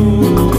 tú.